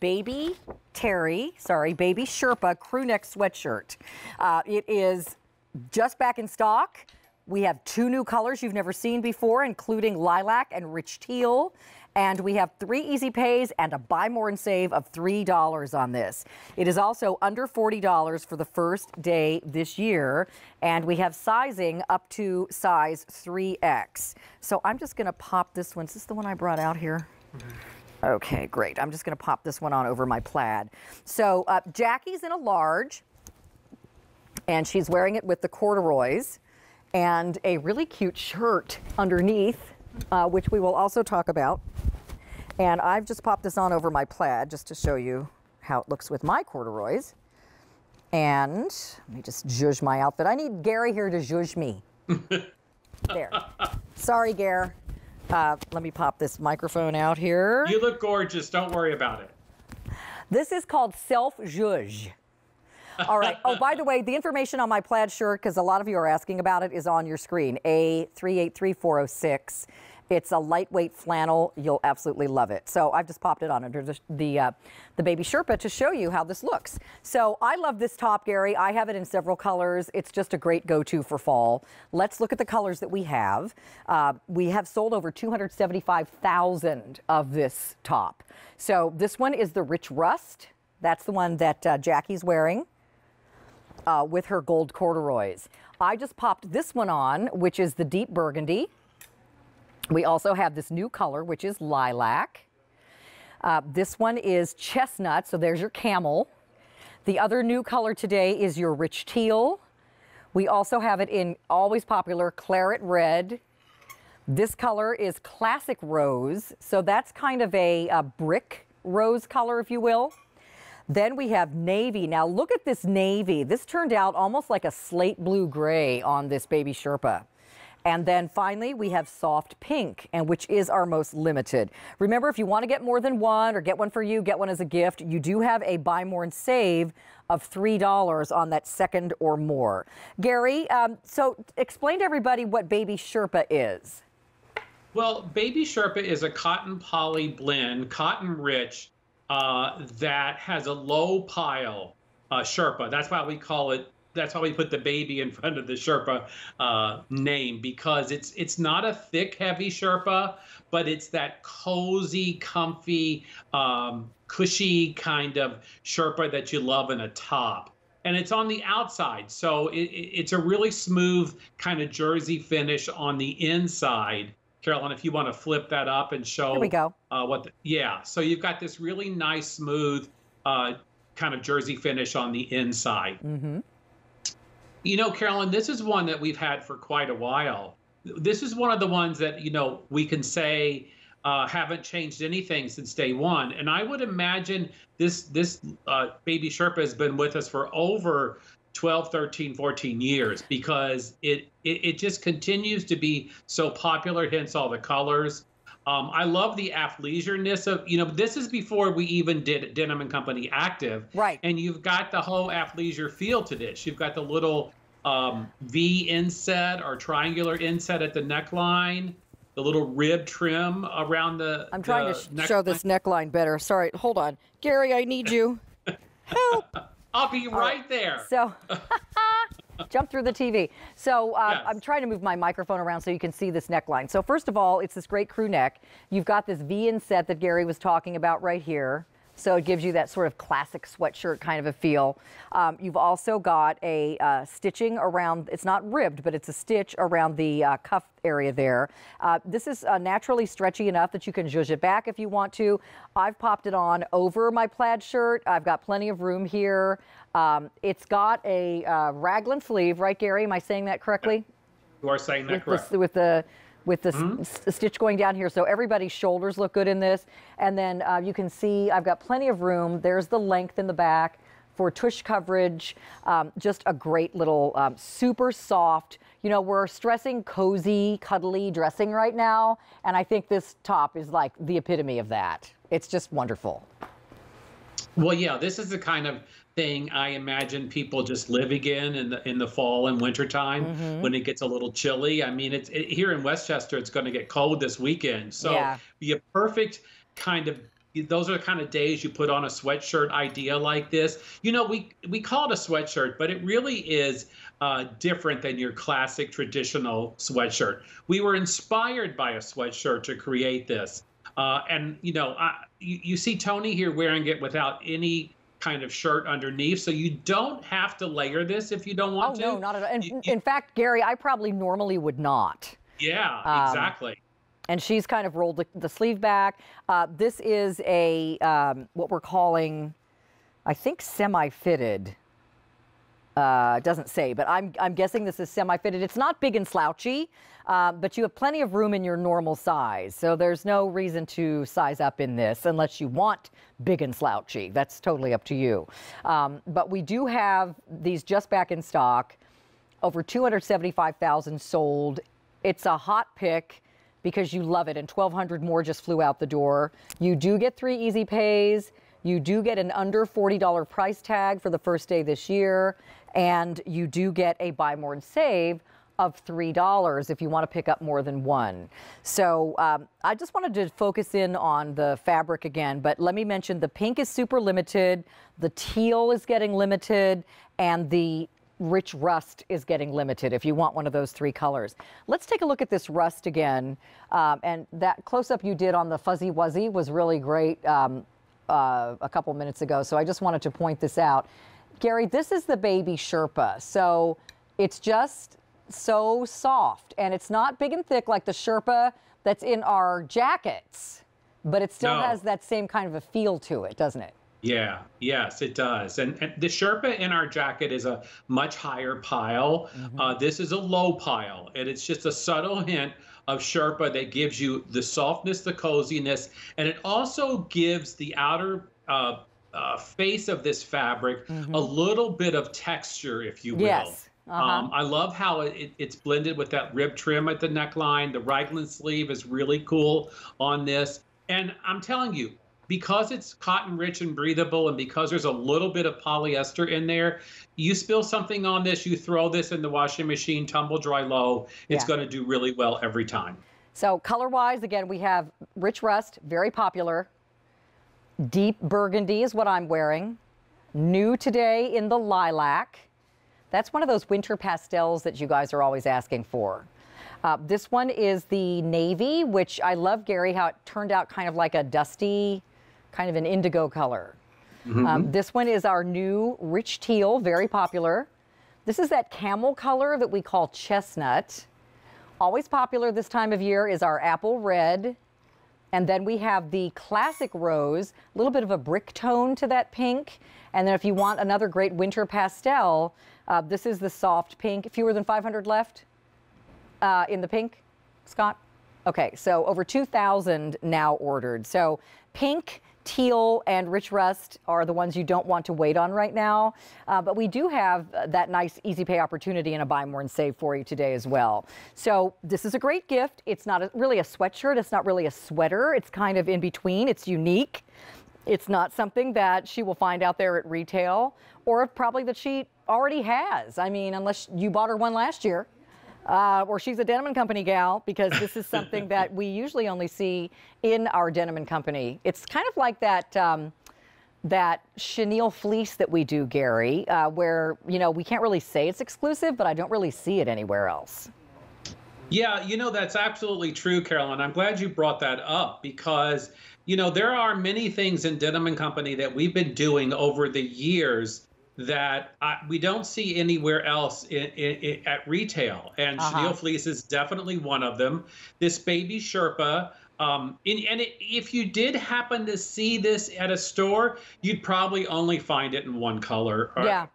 Baby Sherpa crew neck sweatshirt. It is just back in stock. We have 2 new colors you've never seen before, including lilac and rich teal. And we have 3 easy pays and a buy more and save of $3 on this. It is also under $40 for the first day this year. And we have sizing up to size 3X. So I'm just going to pop this one. Is this the one I brought out here? Okay, great. I'm just going to pop this one on over my plaid. So Jackie's in a large, and she's wearing it with the corduroys and a really cute shirt underneath, which we will also talk about. And I've just popped this on over my plaid just to show you how it looks with my corduroys. And let me just zhuzh my outfit. I need Gary here to zhuzh me. There. Sorry, Gare. Let me pop this microphone out here. You look gorgeous. Don't worry about it. This is called self-zhuzh. All right. Oh, by the way, the information on my plaid shirt, because a lot of you are asking about it, is on your screen. A383406. It's a lightweight flannel. You'll absolutely love it. So I've just popped it on under the baby Sherpa to show you how this looks. So I love this top, Gary. I have it in several colors. It's just a great go-to for fall. Let's look at the colors that we have. We have sold over 275,000 of this top. So this one is the Rich Rust. That's the one that Jackie's wearing. With her gold corduroys. I just popped this one on, which is the deep burgundy. We also have this new color, which is lilac. This one is chestnut, so there's your camel. The other new color today is your rich teal. We also have it in always popular claret red. This color is classic rose, so that's kind of a brick rose color, if you will. Then we have navy. Now look at this navy. This turned out almost like a slate blue gray on this baby Sherpa. And then finally we have soft pink, and which is our most limited. Remember, if you want to get more than one or get one for you, get one as a gift, you do have a buy more and save of $3 on that second or more. Gary, so explain to everybody what baby Sherpa is. Well, baby Sherpa is a cotton poly blend, cotton rich, that has a low pile Sherpa. That's why we call it, that's why we put the baby in front of the Sherpa name, because it's not a thick, heavy Sherpa, but it's that cozy, comfy, cushy kind of Sherpa that you love in a top. And it's on the outside, so it's a really smooth kind of jersey finish on the inside. Carolyn, if you want to flip that up and show. Here we go. Yeah, so you've got this really nice, smooth kind of jersey finish on the inside. Mm-hmm. You know, Carolyn, this is one that we've had for quite a while. This is one of the ones that, you know, we can say haven't changed anything since day one. And I would imagine this baby Sherpa has been with us for over 12, 13, 14 years, because it just continues to be so popular, hence all the colors. I love the athleisure-ness of, you know, this is before we even did Denim & Company Active. Right. And you've got the whole athleisure feel to this. You've got the little V inset or triangular inset at the neckline, the little rib trim around the I'm trying to show this neckline better. Sorry, hold on. Gary, I need you. Help. I'll be right there. So, jump through the TV. So, yes. I'm trying to move my microphone around so you can see this neckline. So, first of all, it's this great crew neck. You've got this V inset that Gary was talking about right here. So, it gives you that sort of classic sweatshirt kind of a feel. You've also got a stitching around, it's not ribbed, but it's a stitch around the cuff area there. This is naturally stretchy enough that you can zhuzh it back if you want to. I've popped it on over my plaid shirt. I've got plenty of room here. It's got a raglan sleeve, right, Gary? Am I saying that correctly? You are saying that correctly. With the mm-hmm. stitch going down here, so everybody's shoulders look good in this. And then you can see I've got plenty of room. There's the length in the back for tush coverage. Just a great little super soft, you know, we're stressing cozy, cuddly dressing right now, and I think this top is like the epitome of that. It's just wonderful. Well, yeah, this is the kind of thing I imagine people just living in the fall and winter time mm-hmm. when it gets a little chilly. I mean, here in Westchester, it's going to get cold this weekend. So yeah. Be a perfect kind of those are the kind of days you put on a sweatshirt idea like this. You know, we call it a sweatshirt, but it really is different than your classic traditional sweatshirt. We were inspired by a sweatshirt to create this. And, you know, you see Tony here wearing it without any kind of shirt underneath, so you don't have to layer this if you don't want to. Oh, no, not at all. In fact, Gary, I probably normally would not. Yeah, exactly. And she's kind of rolled the sleeve back. This is a, what we're calling, I think, semi-fitted. It doesn't say, but I'm guessing this is semi-fitted. It's not big and slouchy, but you have plenty of room in your normal size. So there's no reason to size up in this unless you want big and slouchy. That's totally up to you. But we do have these just back in stock, over 275,000 sold. It's a hot pick because you love it, and 1,200 more just flew out the door. You do get 3 easy pays. You do get an under $40 price tag for the first day this year, and you do get a buy more and save of $3 if you want to pick up more than one. So I just wanted to focus in on the fabric again, but let me mention the pink is super limited, the teal is getting limited, and the rich rust is getting limited if you want one of those 3 colors. Let's take a look at this rust again, and that close-up you did on the Fuzzy Wuzzy was really great. A couple minutes ago, so I just wanted to point this out. Gary, this is the baby Sherpa, so it's just so soft, and it's not big and thick like the Sherpa that's in our jackets, but it still has that same kind of a feel to it, doesn't it? Yeah, yes, it does. And the Sherpa in our jacket is a much higher pile. This is a low pile, and it's just a subtle hint of Sherpa that gives you the softness, the coziness, and it also gives the outer face of this fabric a little bit of texture, if you will. Yes. I love how it's blended with that rib trim at the neckline. The raglan sleeve is really cool on this. And I'm telling you, because it's cotton rich and breathable, and because there's a little bit of polyester in there, you spill something on this, you throw this in the washing machine, tumble dry low, it's going to do really well every time. So color-wise, again, we have rich rust, very popular. Deep burgundy is what I'm wearing. New today in the lilac. That's one of those winter pastels that you guys are always asking for. This one is the navy, which I love, Gary, how it turned out kind of like a dusty, kind of an indigo color. This one is our new rich teal, very popular. This is that camel color that we call chestnut. Always popular this time of year is our apple red. And then we have the classic rose, a little bit of a brick tone to that pink. And then if you want another great winter pastel, this is the soft pink. Fewer than 500 left in the pink, Scott? Okay, so over 2,000 now ordered. So pink, teal, and rich rust are the ones you don't want to wait on right now. But we do have that nice easy pay opportunity and a buy more and save for you today as well. So this is a great gift. It's not really a sweatshirt. It's not really a sweater. It's kind of in between. It's unique. It's not something that she will find out there at retail, or probably that she already has. I mean, unless you bought her one last year. Or she's a Denim & Company gal, because this is something that we usually only see in our Denim & Company. It's kind of like that that chenille fleece that we do, Gary, where, you know, we can't really say it's exclusive, but I don't really see it anywhere else. Yeah, you know, that's absolutely true, Carolyn. I'm glad you brought that up, because, you know, there are many things in Denim & Company that we've been doing over the years that we don't see anywhere else at retail. And chenille fleece is definitely one of them. This baby Sherpa, if you did happen to see this at a store, you'd probably only find it in one color, or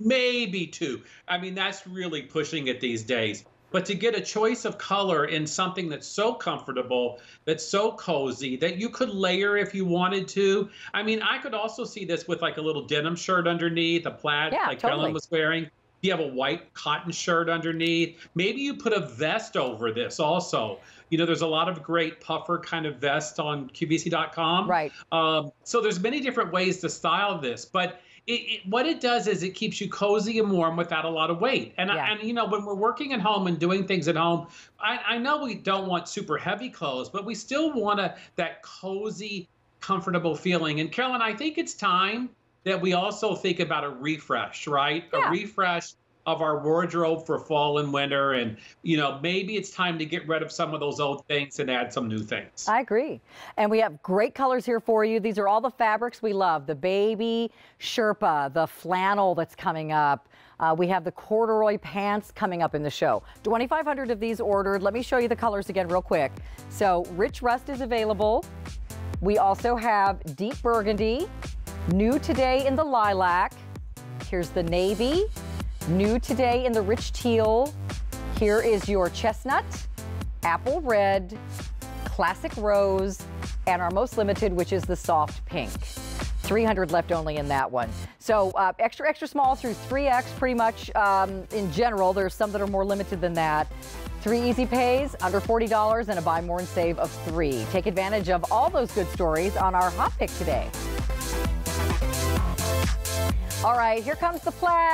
maybe 2. I mean, that's really pushing it these days. But to get a choice of color in something that's so comfortable, that's so cozy, that you could layer if you wanted to. I mean, I could also see this with like a little denim shirt underneath, a plaid like Helen was wearing. You have a white cotton shirt underneath. Maybe you put a vest over this also. You know, there's a lot of great puffer kind of vests on QVC.com. Right. So there's many different ways to style this. But what it does is it keeps you cozy and warm without a lot of weight. And, you know, when we're working at home and doing things at home, I know we don't want super heavy clothes, but we still want that cozy comfortable feeling. And Carolyn, I think it's time that we also think about a refresh, right? Yeah. A refresh of our wardrobe for fall and winter. And, you know, maybe it's time to get rid of some of those old things and add some new things. I agree. And we have great colors here for you. These are all the fabrics we love. The baby Sherpa, the flannel that's coming up. We have the corduroy pants coming up in the show. 2,500 of these ordered. Let me show you the colors again real quick. So Rich Rust is available. We also have Deep Burgundy, new today in the lilac. Here's the navy. New today in the rich teal. Here is your chestnut, apple red, classic rose, and our most limited, which is the soft pink. 300 left only in that one. So extra, extra small through 3X pretty much in general. There's some that are more limited than that. 3 easy pays, under $40, and a buy more and save of 3. Take advantage of all those good stories on our hot pick today. All right, here comes the flag.